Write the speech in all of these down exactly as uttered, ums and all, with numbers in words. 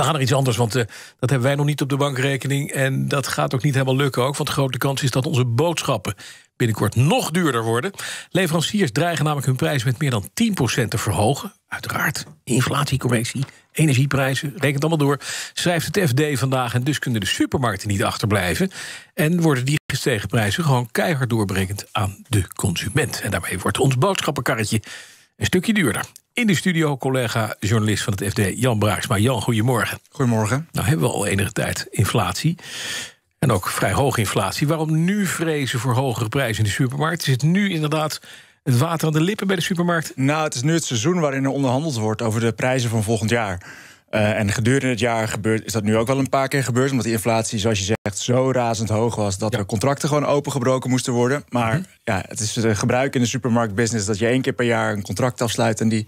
we gaan er iets anders, want uh, dat hebben wij nog niet op de bankrekening. En dat gaat ook niet helemaal lukken ook. Want de grote kans is dat onze boodschappen binnenkort nog duurder worden. Leveranciers dreigen namelijk hun prijzen met meer dan tien procent te verhogen. Uiteraard, inflatiecorrectie, energieprijzen, rekent allemaal door. Schrijft het F D vandaag, en dus kunnen de supermarkten niet achterblijven. En worden die gestegen prijzen gewoon keihard doorberekend aan de consument. En daarmee wordt ons boodschappenkarretje een stukje duurder. In de studio collega-journalist van het F D, Jan Braaksma. Jan, goedemorgen. Goedemorgen. Nou hebben we al enige tijd inflatie. En ook vrij hoge inflatie. Waarom nu vrezen voor hogere prijzen in de supermarkt? Is het nu inderdaad het water aan de lippen bij de supermarkt? Nou, het is nu het seizoen waarin er onderhandeld wordt over de prijzen van volgend jaar. Uh, en gedurende het jaar gebeurt, is dat nu ook wel een paar keer gebeurd. Omdat de inflatie, zoals je zegt, zo razend hoog was dat ja. er contracten gewoon opengebroken moesten worden. Maar mm-hmm. ja, het is het gebruik in de supermarktbusiness dat je één keer per jaar een contract afsluit en die...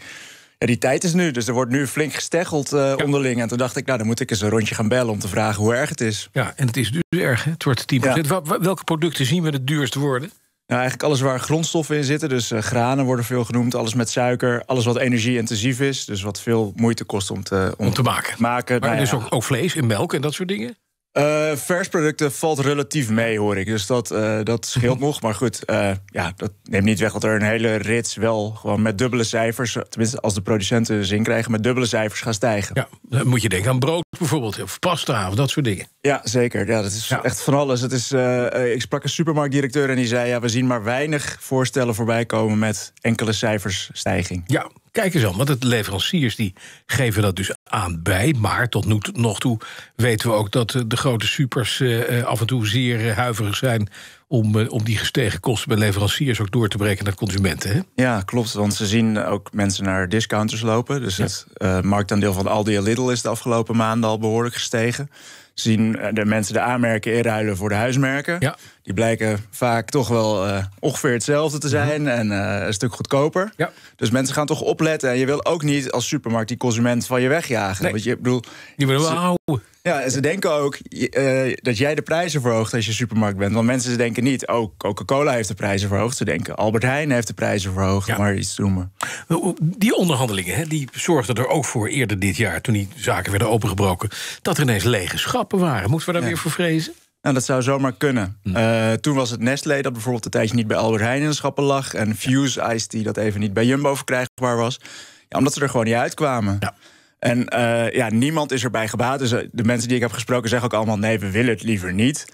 Ja, die tijd is nu, dus er wordt nu flink gesteggeld uh, ja. onderling. En toen dacht ik, nou, dan moet ik eens een rondje gaan bellen om te vragen hoe erg het is. Ja, en het is dus erg, hè? Het wordt tien procent. Ja. Welke producten zien we het duurst worden? Nou, eigenlijk alles waar grondstoffen in zitten. Dus uh, granen worden veel genoemd, alles met suiker. Alles wat energie-intensief is, dus wat veel moeite kost om te, om om te maken. maken. Maar nou, dus ja. ook, ook vlees en melk en dat soort dingen? Uh, versproducten valt relatief mee, hoor ik. Dus dat, uh, dat scheelt nog. Maar goed, uh, ja, dat neemt niet weg dat er een hele rits wel gewoon met dubbele cijfers, tenminste als de producenten zin krijgen, met dubbele cijfers gaan stijgen. Ja, dan moet je denken aan brood bijvoorbeeld, of pasta, of dat soort dingen. Ja, zeker. Ja, dat is ja. echt van alles. Het is, uh, ik sprak een supermarktdirecteur en die zei, ja, we zien maar weinig voorstellen voorbij komen met enkele cijfers stijging. Ja. Kijk eens aan, want de leveranciers die geven dat dus aan bij. Maar tot nu nog toe weten we ook dat de grote supers uh, af en toe zeer huiverig zijn om, uh, om die gestegen kosten bij leveranciers ook door te breken naar consumenten. Hè? Ja, klopt, want ze zien ook mensen naar discounters lopen. Dus ja. het uh, marktaandeel van Aldi en Lidl is de afgelopen maanden al behoorlijk gestegen. Ze zien de mensen de aanmerken inruilen voor de huismerken. Ja. Die blijken vaak toch wel uh, ongeveer hetzelfde te zijn en uh, een stuk goedkoper. Ja. Dus mensen gaan toch opletten. En je wil ook niet als supermarkt die consument van je wegjagen. Nee. Want je bedoel, die willen we houden. Ja, en ze denken ook uh, dat jij de prijzen verhoogt als je supermarkt bent. Want mensen denken niet, oh, Coca-Cola heeft de prijzen verhoogd. Ze denken, Albert Heijn heeft de prijzen verhoogd, ja. maar iets te noemen. Die onderhandelingen, hè, die zorgden er ook voor eerder dit jaar, toen die zaken werden opengebroken, dat er ineens lege schappen waren. Moeten we daar ja. weer voor vrezen? Nou, dat zou zomaar kunnen. Hm. Uh, toen was het Nestlé dat bijvoorbeeld een tijdje niet bij Albert Heijn in de schappen lag. En Fuse ja. Ice die dat even niet bij Jumbo verkrijgbaar was. Ja, omdat ze er gewoon niet uitkwamen. Ja. En uh, ja, niemand is erbij gebaat. Dus de mensen die ik heb gesproken zeggen ook allemaal, nee, we willen het liever niet.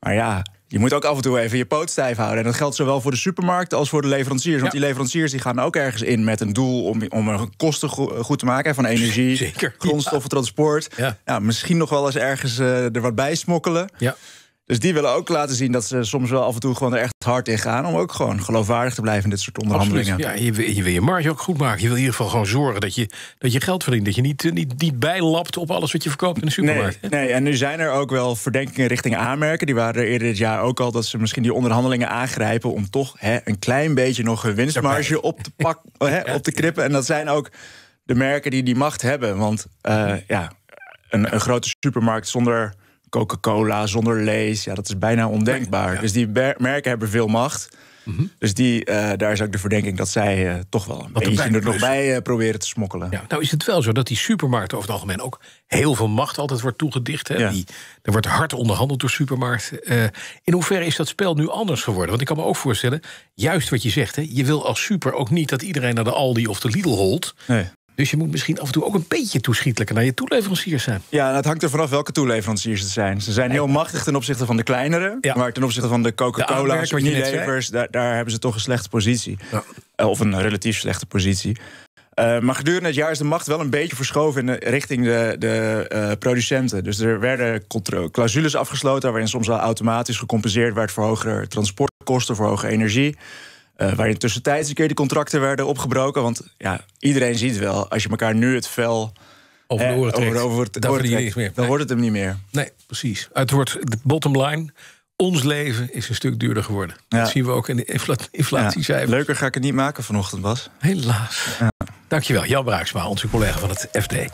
Maar ja, je moet ook af en toe even je poot stijf houden. En dat geldt zowel voor de supermarkten als voor de leveranciers. Ja. Want die leveranciers die gaan ook ergens in met een doel om, om er kosten go- goed te maken. Van energie, Zeker. grondstoffen, ja. transport. Ja. Ja, misschien nog wel eens ergens uh, er wat bij smokkelen. Ja. Dus die willen ook laten zien dat ze soms wel af en toe gewoon er echt hard in gaan, om ook gewoon geloofwaardig te blijven in dit soort onderhandelingen. Absoluut. Ja, je, je wil je marge ook goed maken. Je wil in ieder geval gewoon zorgen dat je, dat je geld verdient. Dat je niet, niet, niet bijlapt op alles wat je verkoopt in de supermarkt. Nee, nee, en nu zijn er ook wel verdenkingen richting aanmerken. Die waren er eerder dit jaar ook al, dat ze misschien die onderhandelingen aangrijpen om toch hè, een klein beetje nog hun winstmarge op te, pak, hè, op te krippen. En dat zijn ook de merken die die macht hebben. Want uh, ja, een, een grote supermarkt zonder Coca-Cola, zonder Lees, ja, dat is bijna ondenkbaar. Ja, ja. Dus die ber- merken hebben veel macht. Mm-hmm. Dus die, uh, daar is ook de verdenking dat zij uh, toch wel een Wat beetje er nog bij uh, proberen te smokkelen. Ja, nou is het wel zo dat die supermarkten over het algemeen ook heel veel macht altijd wordt toegedicht. Hè? Ja. Die, er wordt hard onderhandeld door supermarkten. Uh, in hoeverre is dat spel nu anders geworden? Want ik kan me ook voorstellen, juist wat je zegt, hè, je wil als super ook niet dat iedereen naar de Aldi of de Lidl holt. Nee. Dus je moet misschien af en toe ook een beetje toeschietelijker naar je toeleveranciers zijn. Ja, en het hangt er vanaf welke toeleveranciers het zijn. Ze zijn heel machtig ten opzichte van de kleinere. Ja. Maar ten opzichte van de Coca-Cola's, de minilevers, daar, daar hebben ze toch een slechte positie. Ja. Of een relatief slechte positie. Uh, maar gedurende het jaar is de macht wel een beetje verschoven in de, richting de, de uh, producenten. Dus er werden contro- clausules afgesloten waarin soms al automatisch gecompenseerd werd voor hogere transportkosten, voor hogere energie. Uh, waarin tussentijds een keer die contracten werden opgebroken. Want ja, iedereen ziet wel, als je elkaar nu het vel over de oren trekt, over de oren trekt dan nee. wordt het hem niet meer. Nee, precies. Het wordt de bottom line. Ons leven is een stuk duurder geworden. Ja. Dat zien we ook in de infla- inflatiecijfers. Ja, leuker ga ik het niet maken vanochtend, Bas. Helaas. Ja. Dankjewel, Jan Braaksma, onze collega van het F D.